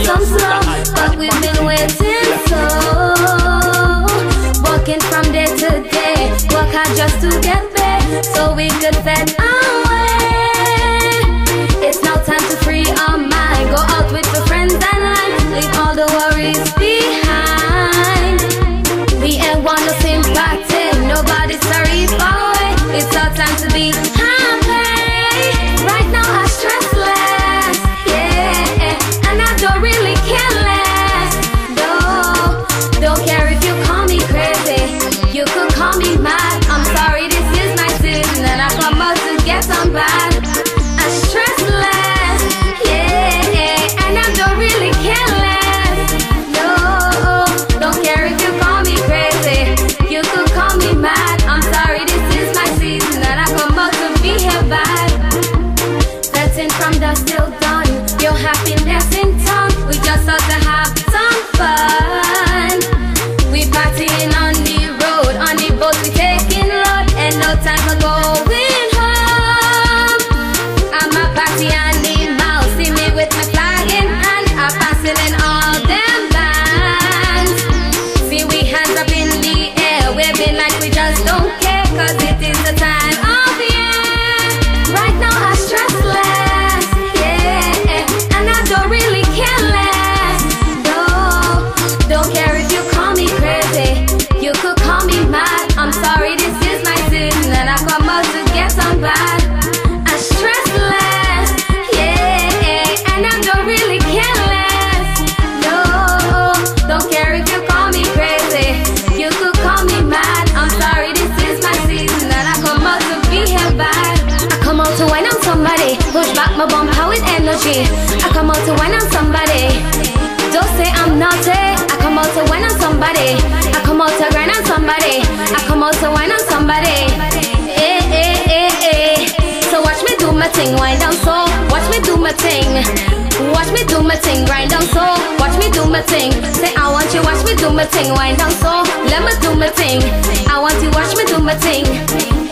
some slow, but we've been waiting so. Walking from day to day, work hard just to get there, so we could find our way. It's now time to free our mind, go out with your friends and life, leave all the worries behind. We ain't want no sympathy, nobody's sorry for it. It's our time to be happy. Right now I'm stressless, yeah, and I don't really care less. No, don't care if you call me crazy, you could call me mad. I'm sorry, this is my season, and I come out to get some bad. I'm stressless, yeah, and I don't really care less. No, don't care if you call me crazy, you could call me mad. I'm sorry, this is my season, and I come out to be here bad. From dusk till dawn, your happiness in town. We just ought to have some fun. We partying on the road, on the boat we taking load, and no time for going home. I'm a party animal, see me with my flag in hand. I'm passing in all them bands. See we hands up in the air, waving like we just don't care, 'cause it is the time of the year. Right now I'm stressless, don't really care less. No, don't care if you call me crazy, you could call me mad. I'm sorry, this is my season, and I come out to get some bad. I'm stressless, yeah, and I don't really care less. No, don't care if you call me crazy, you could call me mad. I'm sorry, this is my season, and I come out to be here bad. I come out to wind up somebody, push back my bump with energy. I come out to wine on somebody, don't say I'm naughty. I come out to wine on somebody, I come out to grind on somebody, I come out to wine on somebody. Eh, eh, eh, eh. So watch me do my thing, wine down so. Watch me do my thing, watch me do my thing, grind down so. Watch me do my thing, say I want you. Watch me do my thing, wine down so. Let me do my thing, I want you. Watch me do my thing.